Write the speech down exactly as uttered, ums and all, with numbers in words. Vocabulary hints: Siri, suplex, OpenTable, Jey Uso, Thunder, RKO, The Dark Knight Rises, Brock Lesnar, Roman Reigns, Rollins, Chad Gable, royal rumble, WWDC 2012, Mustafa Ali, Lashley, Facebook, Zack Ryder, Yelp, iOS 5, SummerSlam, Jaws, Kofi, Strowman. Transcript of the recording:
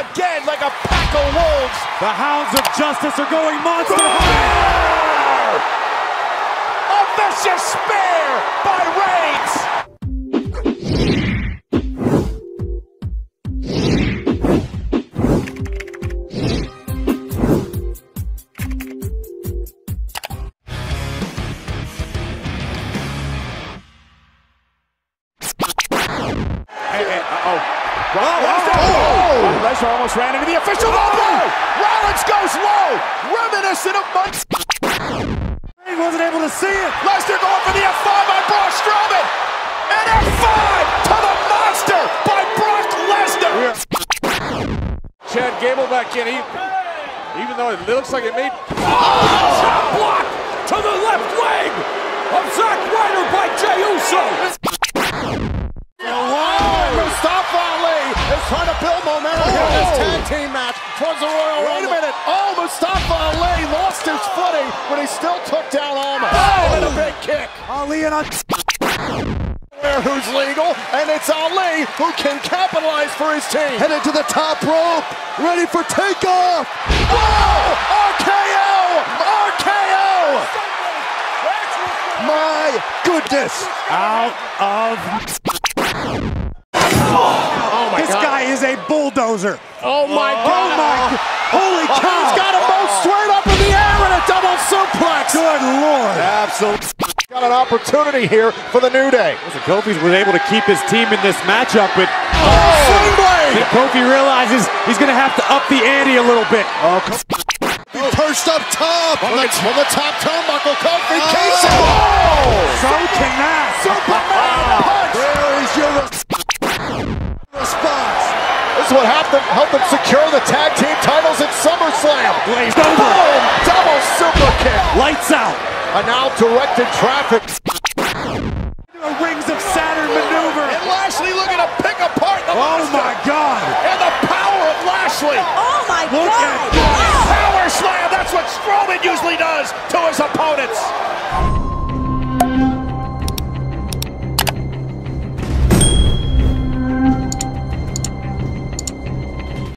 again like a pack of wolves. The hounds of justice are going monster high. A vicious spear by Reigns. Almost ran into the official elbow. Rollins goes low, reminiscent of Mike. He wasn't able to see it. Lesnar going for the F five by Braun Strowman. And F five to the monster by Brock Lesnar. Yeah. Chad Gable back in. He, even though it looks like it made. Oh! Shot block to the left leg of Zack Ryder by Jey Uso. Mustafa Ali is trying to build momentum in this tag team match towards the Royal Rumble. Wait a minute. Oh, Mustafa Ali lost his footing, but he still took down Alma. Oh, and a big kick. Ali and a... who's legal, and it's Ali who can capitalize for his team. Headed to the top rope. Ready for takeoff. Oh, R K O. R K O. My goodness. Out of... Oh, oh my this God. guy is a bulldozer. Oh my God. Oh my. Holy cow. Oh, he's got him both straight up in the air and a double suplex. Good Lord. Absolutely. Got an opportunity here for the New Day. Kofi was able to keep his team in this matchup, but oh, oh, Kofi realizes he's going to have to up the ante a little bit. Oh, he perched up top. On the, on the top turnbuckle, Kofi. Oh, oh, oh. So can that. Superman punch. Where is your... response. This is what helped them, helped them secure the tag team titles at SummerSlam. Blazed over. Boom! Double super kick. Lights out. And now directed traffic. A Rings of Saturn maneuver. And Lashley looking to pick apart the Oh monster. my God. And the power of Lashley. Oh my Look God. At oh. Power slam. That's what Strowman usually does to his opponents.